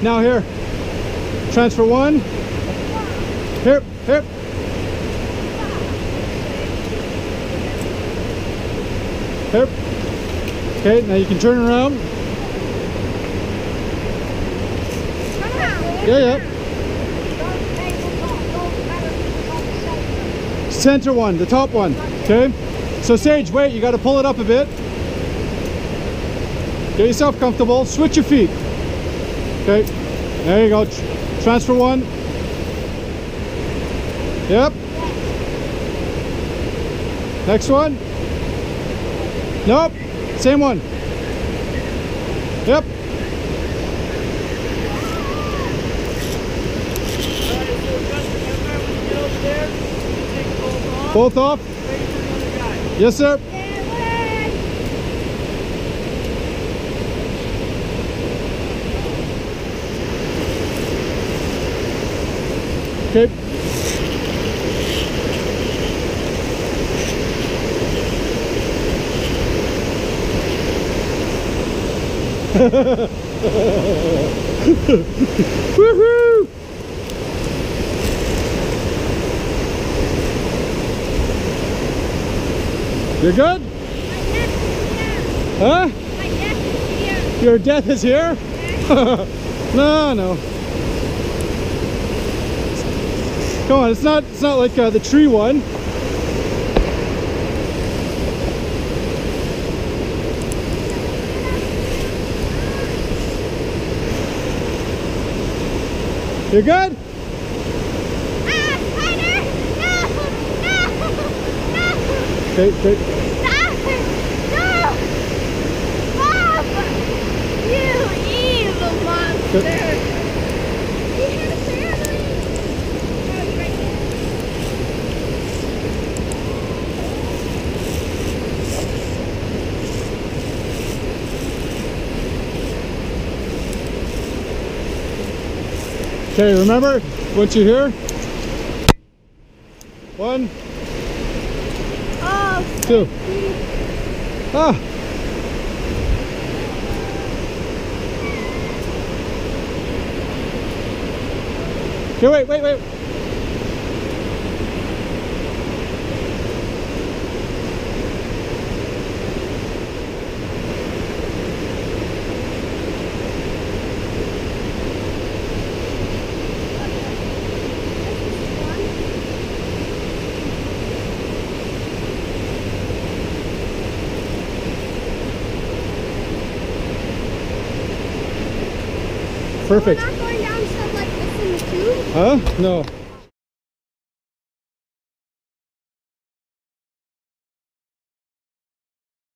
Now here, transfer one. Here, here. Here. Okay, now you can turn around. Yeah, yeah. Center one, the top one. Okay. So Sage, wait, you got to pull it up a bit. Get yourself comfortable. Switch your feet. Okay. There you go. Transfer one. Yep. Next one. Nope. Same one. Yep. Both off. Yes, sir. Okay. Woohoo! You're good? My death is here. Huh? My death is here. Your death is here? No, no. Come on, it's not like the tree one. You're good? Tiger! No! Okay, okay. Stop! No! Stop! You evil monster! Okay. Okay, remember what you hear? One, two. Ah. Okay, wait, wait, wait. Perfect. We're not going down stuff like this in the tube? Huh? No.